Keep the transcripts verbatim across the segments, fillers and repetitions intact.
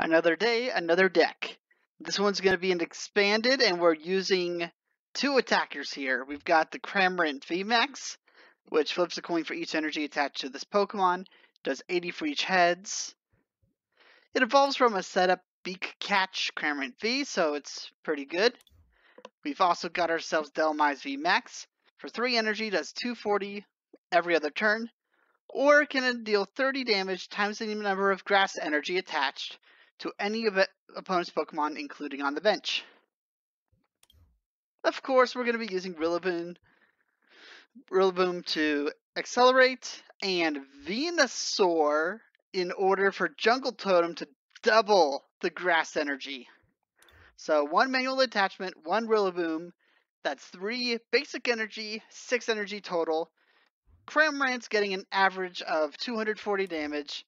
Another day, another deck. This one's going to be an expanded, and we're using two attackers here. We've got the Cramorant V-Max, which flips a coin for each energy attached to this Pokemon, does eighty for each heads. It evolves from a setup Beak Catch Cramorant V, so it's pretty good. We've also got ourselves Dhelmise V-Max. For three energy, does two forty every other turn, or can deal thirty damage times the number of grass energy attached to any of opponent's Pokemon, including on the bench. Of course, we're going to be using Rillaboom, Rillaboom to accelerate, and Venusaur in order for Jungle Totem to double the grass energy. So one manual attachment, one Rillaboom, that's three basic energy, six energy total. Cramorant's getting an average of two hundred forty damage,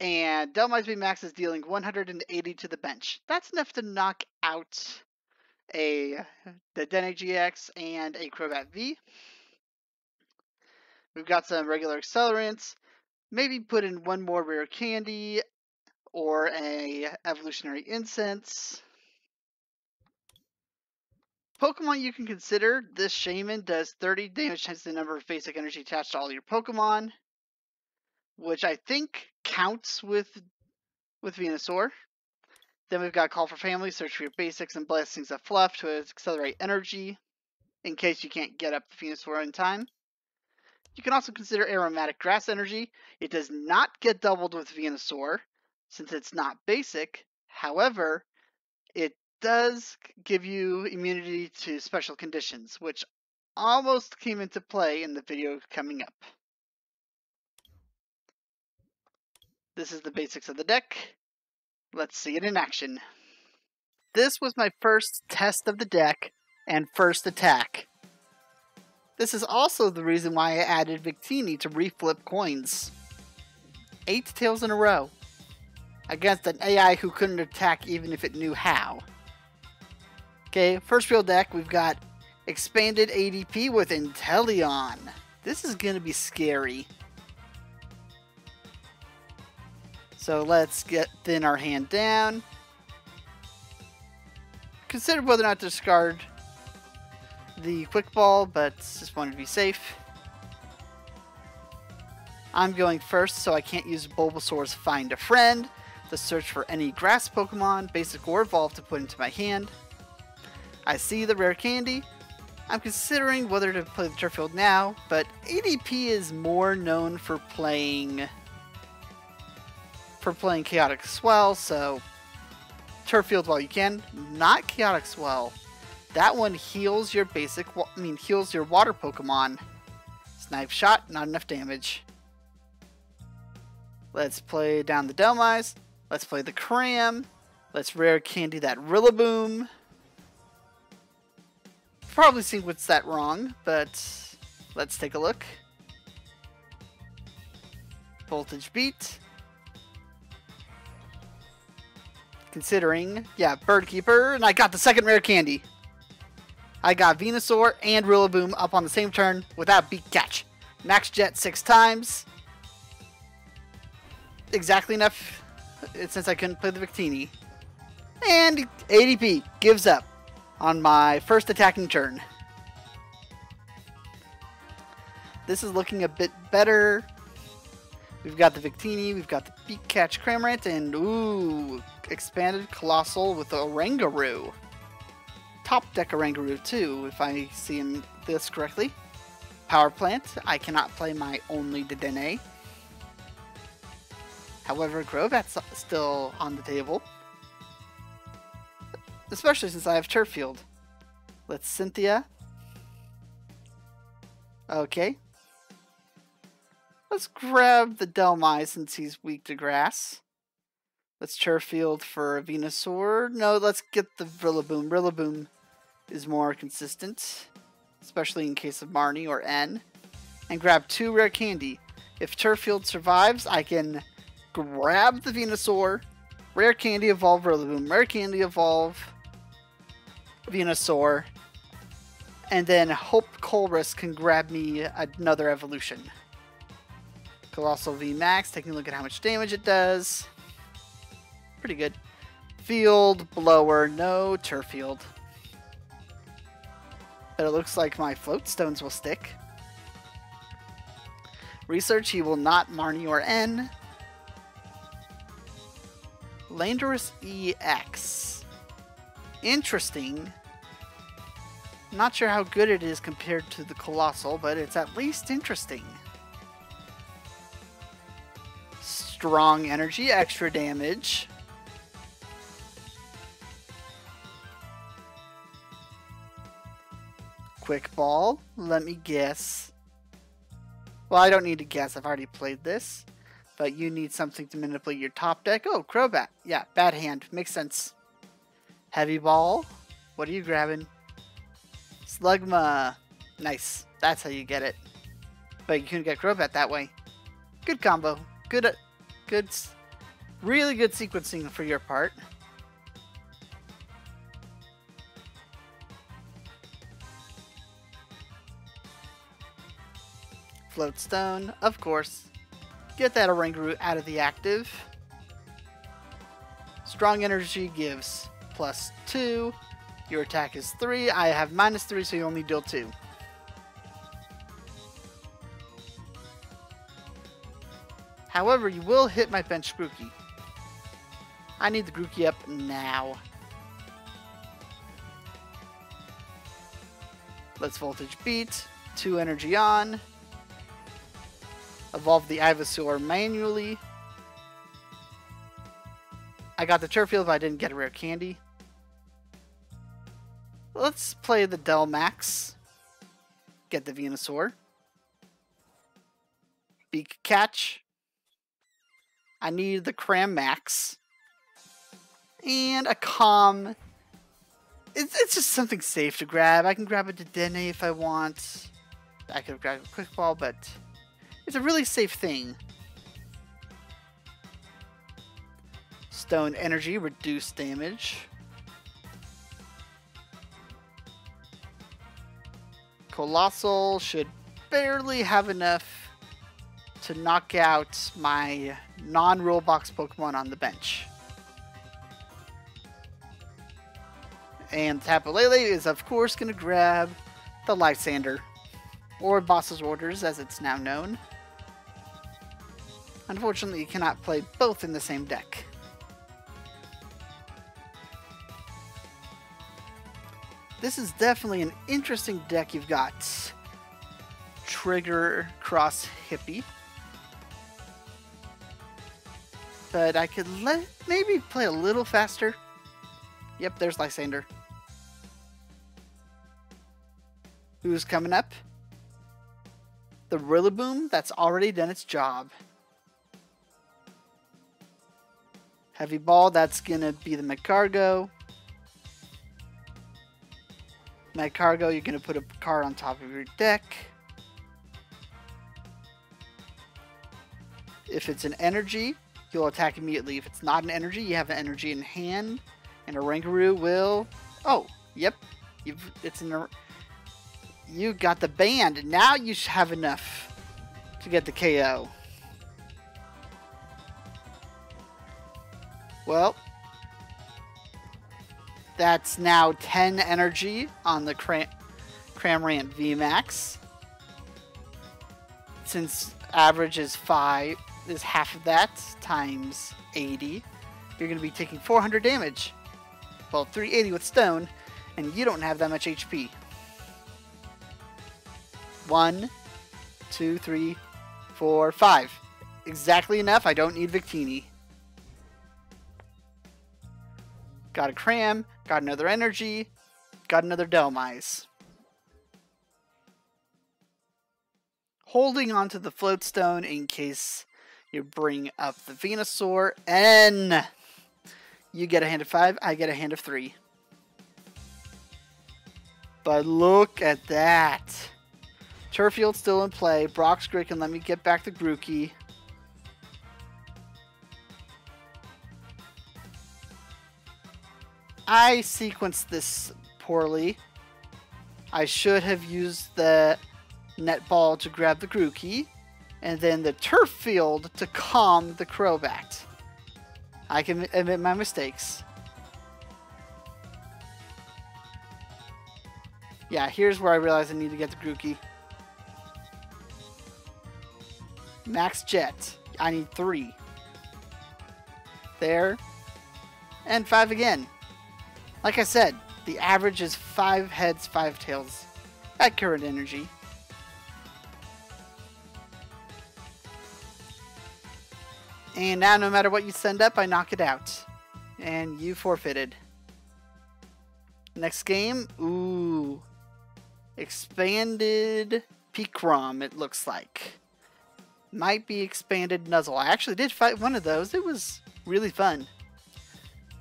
and Dhelmise V-Max is dealing one hundred eighty to the bench. That's enough to knock out a Dene G X and a Crobat V. We've got some regular accelerants. Maybe put in one more rare candy or a evolutionary incense. Pokemon you can consider, this Shaman does thirty damage times the number of basic energy attached to all your Pokemon, which I think counts with with Venusaur. Then we've got Call for Family, search for your basics and blessings of fluff to accelerate energy in case you can't get up the Venusaur in time. You can also consider Aromatic Grass Energy. It does not get doubled with Venusaur since it's not basic. However, it does give you immunity to special conditions, which almost came into play in the video coming up. This is the basics of the deck. Let's see it in action. This was my first test of the deck and first attack. This is also the reason why I added Victini to reflip coins. Eight tails in a row against an A I who couldn't attack even if it knew how. Okay, first real deck, we've got expanded A D P with Inteleon. This is going to be scary. So let's get thin our hand down. Consider whether or not to discard the Quick Ball, but just wanted to be safe. I'm going first, so I can't use Bulbasaur's Find a Friend to search for any grass Pokemon, basic or evolved, to put into my hand. I see the rare candy. I'm considering whether to play the Turffield now, but A D P is more known for playing for playing Chaotic Swell, so Turffield while you can. Not Chaotic Swell. That one heals your basic, I mean heals your water Pokemon. Snipe Shot, not enough damage. Let's play down the Dhelmise. Let's play the Cram. Let's rare candy that Rillaboom. Probably seeing what's that wrong, but let's take a look. Voltage Beat. Considering, yeah, Bird Keeper, and I got the second rare candy. I got Venusaur and Rillaboom up on the same turn without Beak Catch. Max Jet six times. Exactly enough since I couldn't play the Victini. And A D P gives up on my first attacking turn. This is looking a bit better. We've got the Victini, we've got the Beak Catch Cramorant, and ooh, expanded Colossal with the Orangaroo. Top deck Orangaroo too, if I see him this correctly. Power Plant, I cannot play my only Dedenne. However, Crobat's still on the table, especially since I have Turffield. Let's Cynthia. Okay. Let's grab the Dhelmise since he's weak to grass. Let's Turffield for a Venusaur. No, let's get the Rillaboom. Rillaboom is more consistent, especially in case of Marnie or N. And grab two rare candy. If Turffield survives, I can grab the Venusaur, rare candy evolve Rillaboom, rare candy evolve Venusaur, and then hope Coleris can grab me another evolution. Colossal V-Max, taking a look at how much damage it does. Pretty good. Field Blower, no Turffield. But it looks like my Floatstones will stick. Research, he will not Marnie or N. Landorus E X. Interesting. Not sure how good it is compared to the Colossal, but it's at least interesting. Strong energy, extra damage. Quick ball, let me guess. Well, I don't need to guess, I've already played this. But you need something to manipulate your top deck. Oh, Crobat. Yeah, bad hand. Makes sense. Heavy ball. What are you grabbing? Slugma. Nice. That's how you get it. But you couldn't get Crobat that way. Good combo. Good, uh, good, really good sequencing for your part. Floatstone, of course. Get that Orangaroo out of the active. Strong energy gives plus two. Your attack is three. I have minus three, so you only deal two. However, you will hit my bench Grookey. I need the Grookey up now. Let's Voltage Beat. Two energy on. Evolve the Ivysaur manually. I got the Turffield, but I didn't get a rare candy. Let's play the Dhelmise. Get the Venusaur. Beak Catch. I need the Cram Max. And a Calm. It's, it's just something safe to grab. I can grab a Dedenne if I want. I could have grabbed a Quick Ball, but... it's a really safe thing. Stone energy, reduce damage. Colossal should barely have enough to knock out my non-Rulebox Pokemon on the bench. And Tapu Lele is of course going to grab the Lysandre, or Boss's Orders as it's now known. Unfortunately, you cannot play both in the same deck. This is definitely an interesting deck you've got. Trigger Cross Hippie. But I could let maybe play a little faster. Yep, there's Lysandre. Who's coming up? The Rillaboom that's already done its job. Heavy Ball, that's going to be the McCargo. McCargo, you're going to put a card on top of your deck. If it's an energy, you'll attack immediately. If it's not an energy, you have an energy in hand. And a Orangaroo will... oh, yep. You've, it's an, you got the band. Now you have enough to get the K O. Well, that's now ten energy on the Cram Cramorant V-Max. Since average is five, is half of that times eighty, you're going to be taking four hundred damage. Well, three eighty with stone, and you don't have that much H P. One, two, three, four, five. Exactly enough. I don't need Victini. Got a Cram, got another energy, got another Dhelmise. Holding on to the Floatstone in case you bring up the Venusaur, and you get a hand of five, I get a hand of three. But look at that. Turffield still in play. Brock's Greek can let me get back the Grookey. I sequenced this poorly. I should have used the netball to grab the Grookey, and then the Turffield to calm the Crobat. I can admit my mistakes. Yeah, here's where I realize I need to get the Grookey. Max Jet. I need three. There. And five again. Like I said, the average is five heads, five tails at current energy. And now no matter what you send up, I knock it out. And you forfeited. Next game. Ooh. Expanded Pikachu, it looks like. Might be expanded Nuzzle. I actually did fight one of those. It was really fun.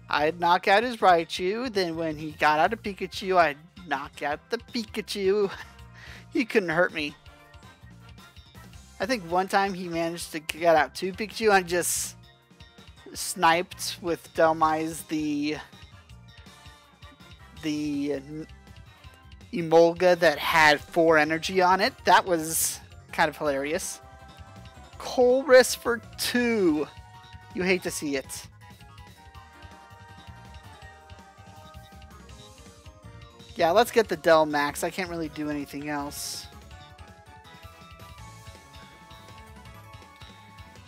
I'd knock out his Raichu. Then when he got out of Pikachu, I'd knock out the Pikachu. He couldn't hurt me. I think one time he managed to get out two Pikachu and just sniped with Dhelmise the the Emolga that had four energy on it. That was kind of hilarious. Coleris for two. You hate to see it. Yeah, let's get the V-Max. I can't really do anything else.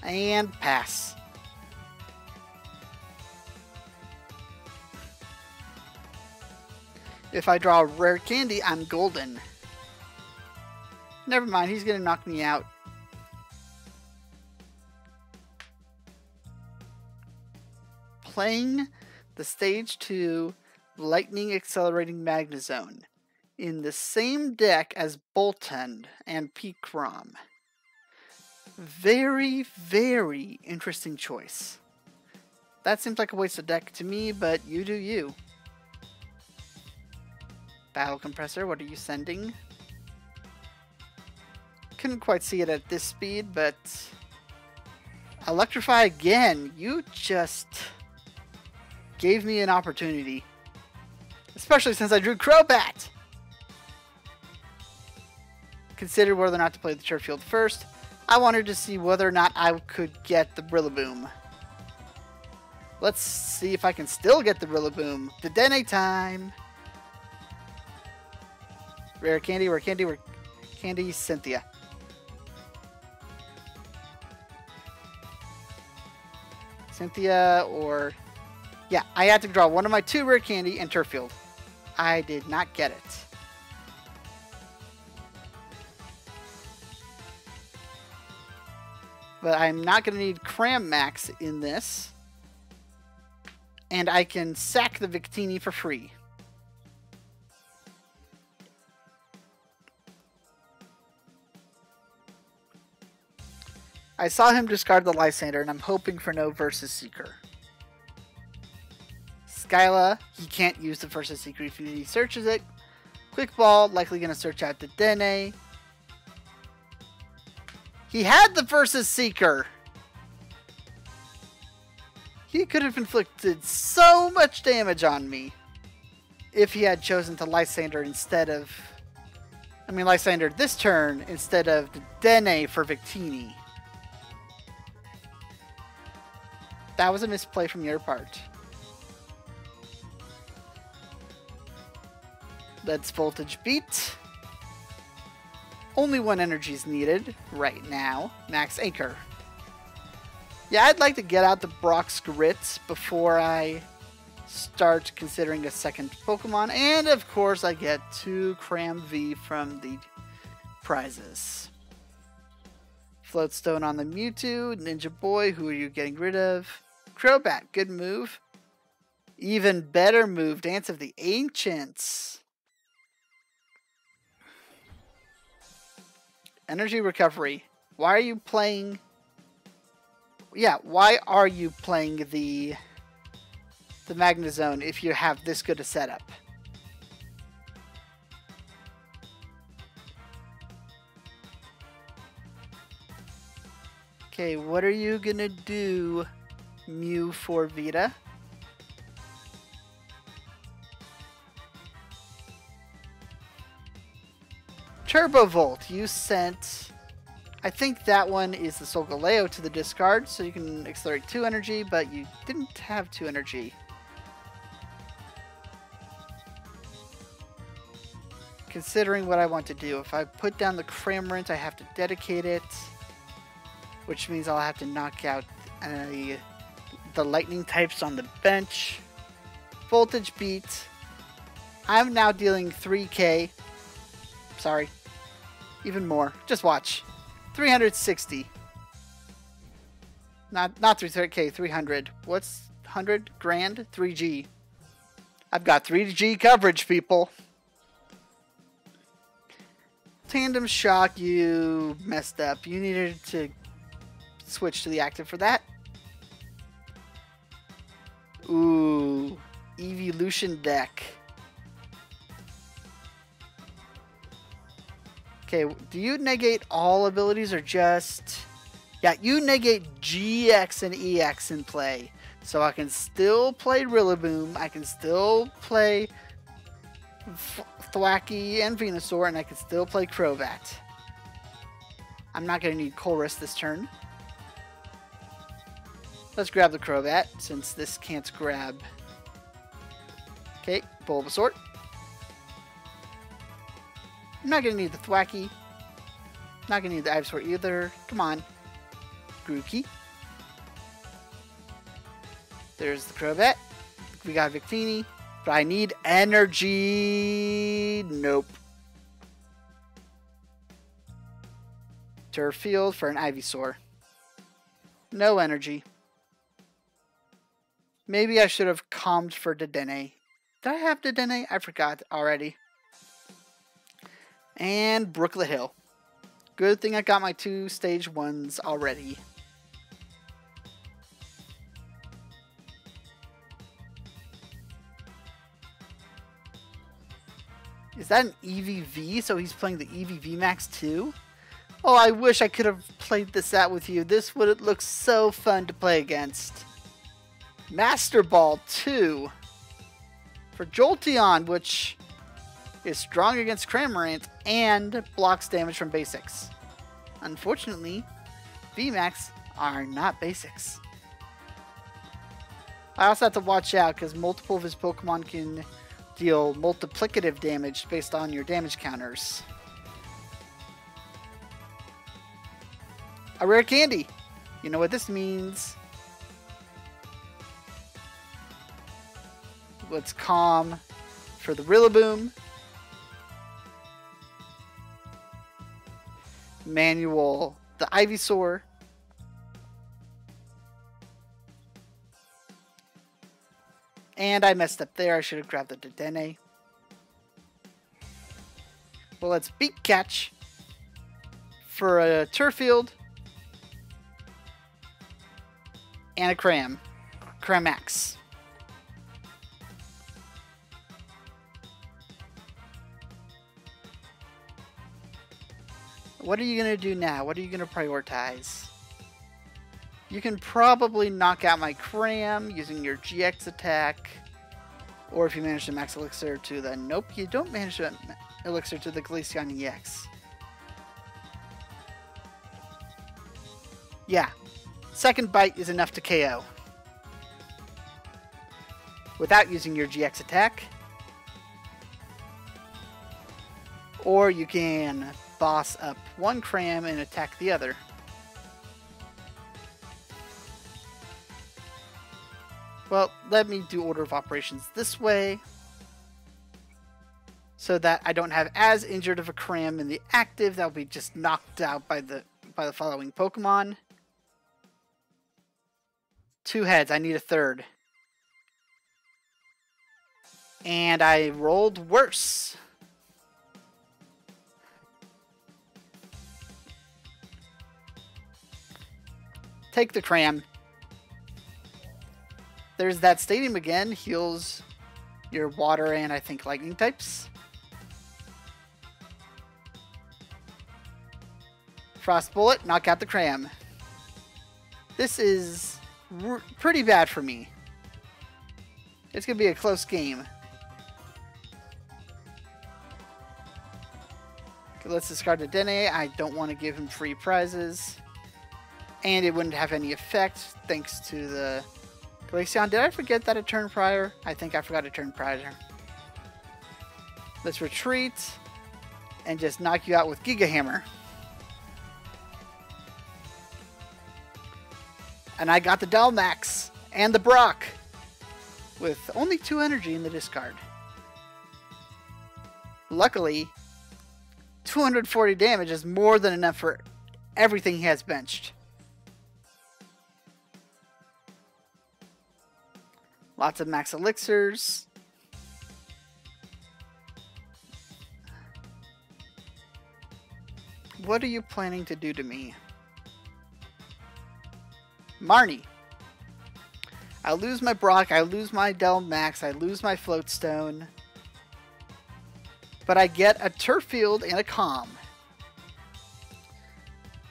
And pass. If I draw a rare candy, I'm golden. Never mind, he's gonna knock me out. Playing the stage two lightning accelerating Magnezone in the same deck as Bolton and Pikachu. Very, very interesting choice. That seems like a waste of deck to me, but you do you. Battle Compressor, what are you sending? Couldn't quite see it at this speed, but... Electrify again! You just... gave me an opportunity. Especially since I drew Crobat! Considered whether or not to play the Turffield first. I wanted to see whether or not I could get the Brillaboom. Let's see if I can still get the Brillaboom. The Dene time! Rare candy, rare candy, rare candy, Cynthia. Cynthia or... Yeah, I had to draw one of my two rare candy and Turffield. I did not get it. But I'm not going to need Cram-Max in this. And I can sack the Victini for free. I saw him discard the Lysandre, and I'm hoping for no Versus Seeker. Skyla, he can't use the Versus Seeker if he searches it. Quick Ball, likely going to search out the Dene. He had the Versus Seeker! He could have inflicted so much damage on me if he had chosen to Lysandre instead of... I mean, Lysandre this turn instead of the Dene for Victini. That was a misplay from your part. Let's Voltage Beat. Only one energy is needed right now. Max Anchor. Yeah, I'd like to get out the Brock's Grits before I start considering a second Pokemon. And, of course, I get two Cram V from the prizes. Floatstone on the Mewtwo. Ninja Boy, who are you getting rid of? Crobat, good move. Even better move, Dance of the Ancients. Energy recovery. Why are you playing... Yeah, why are you playing the... the Magnezone if you have this good a setup? Okay, what are you gonna do, Mew for Vita? Turbovolt, you sent I think that one is the Solgaleo to the discard, so you can accelerate two energy, but you didn't have two energy. Considering what I want to do, if I put down the Cramorant, I have to dedicate it, which means I'll have to knock out uh, the lightning types on the bench. Voltage Beat. I'm now dealing three K. Sorry. Even more. Just watch. three hundred sixty. Not not three hundred K, three hundred. What's one hundred grand? three G. I've got three G coverage, people. Tandem Shock, you messed up. You needed to switch to the active for that. Ooh. Eeveelution deck. Okay, do you negate all abilities or just... Yeah, you negate G X and E X in play. So I can still play Rillaboom, I can still play Thwacky and Venusaur, and I can still play Crobat. I'm not going to need Coleris this turn. Let's grab the Crobat, since this can't grab... Okay, Bulbasaur. I'm not going to need the Thwacky. Not going to need the Ivysaur either. Come on. Grookey. There's the Crobat. We got Victini. But I need energy. Nope. Turffield for an Ivysaur. No energy. Maybe I should have calmed for Dedenne. Did I have Dedenne? I forgot already. And Brooklet Hill. Good thing I got my two stage ones already. Is that an E V V? So he's playing the E V V Max too? Oh, I wish I could have played this out with you. This would look so fun to play against. Master Ball two. For Jolteon, which... is strong against Cramorant and blocks damage from basics. Unfortunately, V Max are not basics. I also have to watch out because multiple of his Pokemon can deal multiplicative damage based on your damage counters. A rare candy! You know what this means. Let's Calm for the Rillaboom. Manual the Ivysaur. And I messed up there. I should have grabbed the Dedenne. Well, let's Beak Catch for a Turffield. And a Cram. Cram-Max. What are you going to do now? What are you going to prioritize? You can probably knock out my Cram using your G X attack. Or if you manage to max Elixir to the... Nope, you don't manage to Elixir to the Glaceon E X. Yeah. Second Bite is enough to K O. Without using your G X attack. Or you can... boss up one Cram and attack the other. Well, let me do order of operations this way so that I don't have as injured of a Cram in the active that'll be just knocked out by the by the following Pokemon. Two heads, I need a third. And I rolled worse. Take the Cram. There's that Stadium again. Heals your water and I think lightning types. Frost Bullet, knock out the Cram. This is r pretty bad for me. It's going to be a close game. Let's discard the Dene. I don't want to give him free prizes. And it wouldn't have any effect thanks to the Glaceon. Did I forget that a turn prior? I think I forgot a turn prior. Let's retreat and just knock you out with Giga Hammer. And I got the Dhelmise and the Brock with only two energy in the discard. Luckily, two hundred forty damage is more than enough for everything he has benched. Lots of max elixirs. What are you planning to do to me? Marnie. I lose my Brock, I lose my Dhelmise, I lose my Floatstone. But I get a Turffield and a Calm.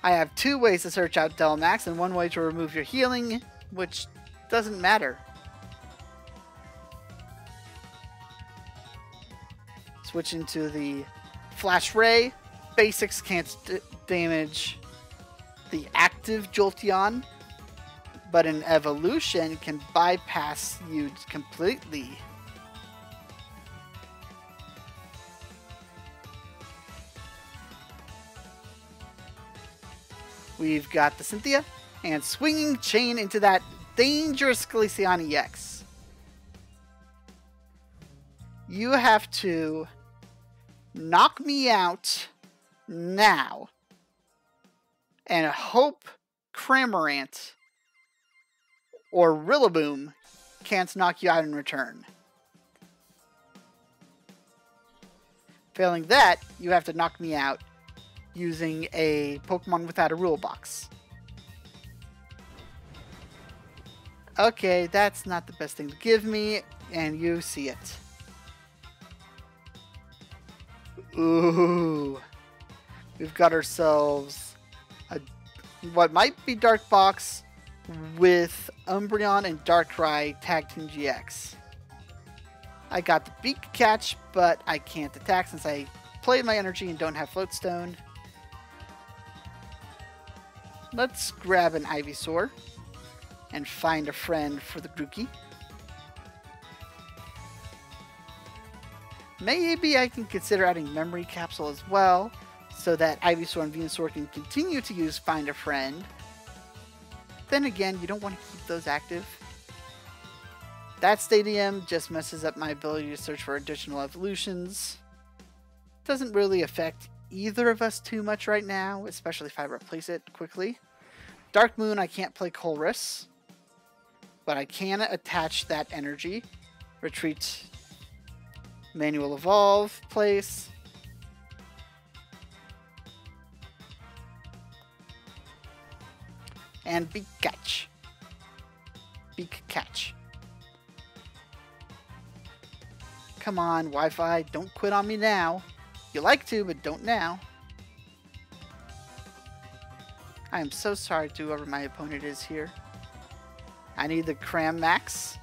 I have two ways to search out Dhelmise and one way to remove your healing, which doesn't matter. Switch into the Flash Ray. Basics can't damage the active Jolteon, but an evolution can bypass you completely. We've got the Cynthia and swinging chain into that dangerous Glaceon E X. You have to knock me out now and hope Cramorant or Rillaboom can't knock you out in return. Failing that, you have to knock me out using a Pokemon without a rule box. Okay, that's not the best thing to give me, and you see it. Ooh. We've got ourselves a, what might be Dark Box with Umbreon and Darkrai Tag Team G X. I got the Beak Catch, but I can't attack since I played my energy and don't have Floatstone. Let's grab an Ivysaur and find a friend for the Grookey. Maybe I can consider adding Memory Capsule as well, so that Ivysaur and Venusaur can continue to use Find a Friend. Then again, you don't want to keep those active. That Stadium just messes up my ability to search for additional evolutions. Doesn't really affect either of us too much right now, especially if I replace it quickly. Dark Moon, I can't play Coleris, but I can attach that energy. Retreat, Manual Evolve, place. And Beak Catch. Beak Catch. Come on, Wi-Fi, don't quit on me now. You like to, but don't now. I am so sorry to whoever my opponent is here. I need the Cram Max.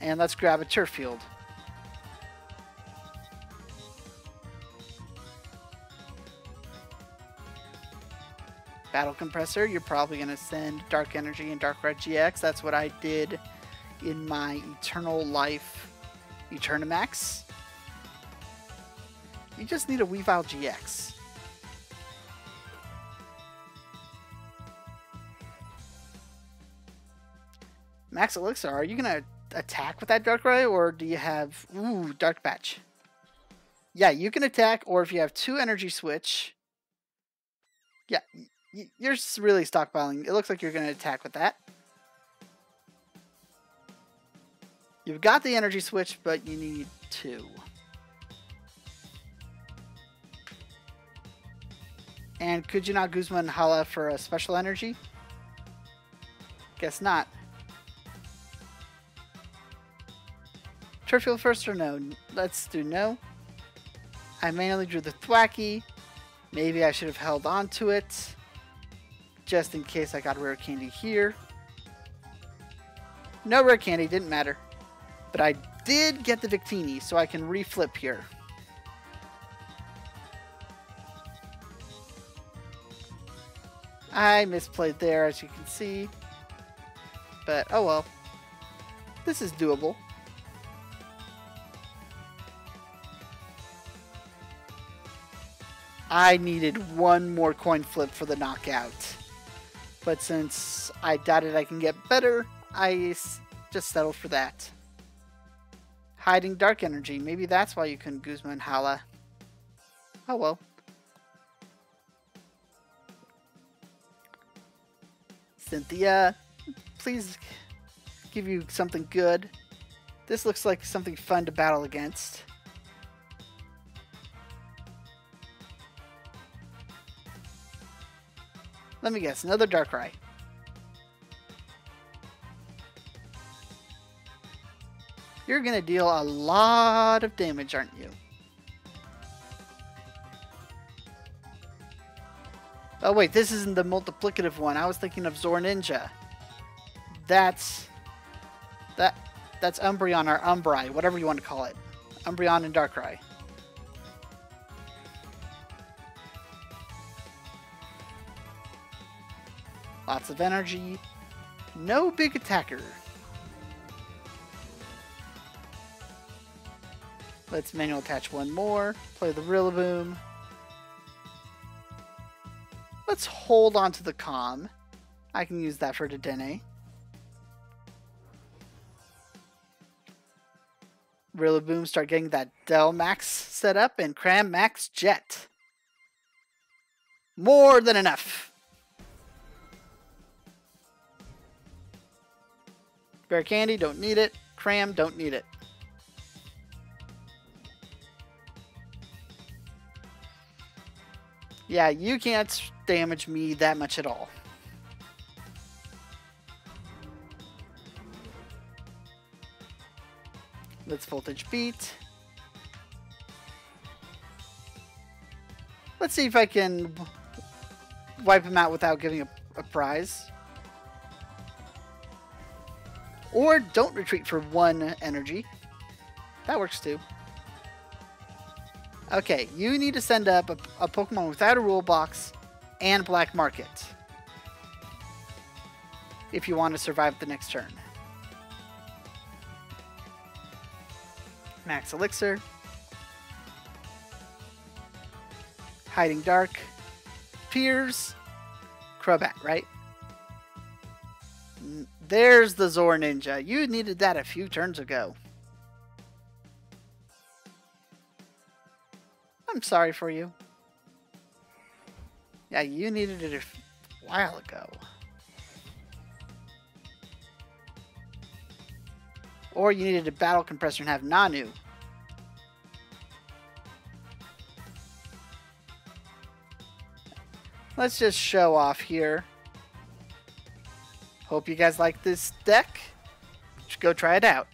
And let's grab a Turffield. Battle Compressor, you're probably going to send Dark Energy and Darkrai G X. That's what I did in my Eternal Life Eternamax. You just need a Weavile G X. Max Elixir, are you going to attack with that Darkrai, or do you have... Ooh, Dark Batch. Yeah, you can attack, or if you have two energy switch... Yeah. You're really stockpiling. It looks like you're going to attack with that. You've got the energy switch, but you need two. And could you not Guzman Hala for a special energy? Guess not. Turffield first or no? Let's do no. I mainly drew the Thwacky. Maybe I should have held on to it, just in case I got rare candy here. No rare candy, didn't matter. But I did get the Victini, so I can reflip here. I misplayed there, as you can see. But, oh well. This is doable. I needed one more coin flip for the knockout. But since I doubted I can get better, I just settled for that. Hiding dark energy. Maybe that's why you couldn't Guzma and Hala. Oh well. Cynthia, please give you something good. This looks like something fun to battle against. Let me guess, another Darkrai. You're gonna deal a lot of damage, aren't you? Oh wait, this isn't the multiplicative one. I was thinking of Zorninja. That's that that's Umbreon or Umbrai, whatever you want to call it. Umbreon and Darkrai. Lots of energy. No big attacker. Let's manual attach one more. Play the Rillaboom. Let's hold on to the Calm. I can use that for Dedenne. Rillaboom, start getting that Dhelmise set up and Cram Max Jet. More than enough. Bear Candy, don't need it. Cram, don't need it. Yeah, you can't damage me that much at all. Let's Voltage Beat. Let's see if I can wipe him out without giving a, a prize. Or don't retreat for one energy. That works too. Okay, you need to send up a, a Pokemon without a rule box and black market if you want to survive the next turn. Max Elixir. Hiding Dark. Piers. Crobat, right? There's the Zorninja. You needed that a few turns ago. I'm sorry for you. Yeah, you needed it a while ago. Or you needed a Battle Compressor and have Nanu. Let's just show off here. Hope you guys like this deck. Go try it out.